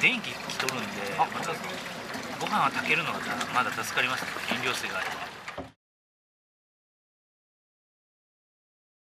電気来とるんで、ご飯は炊けるのがまだ助かりますね、飲料水があれば。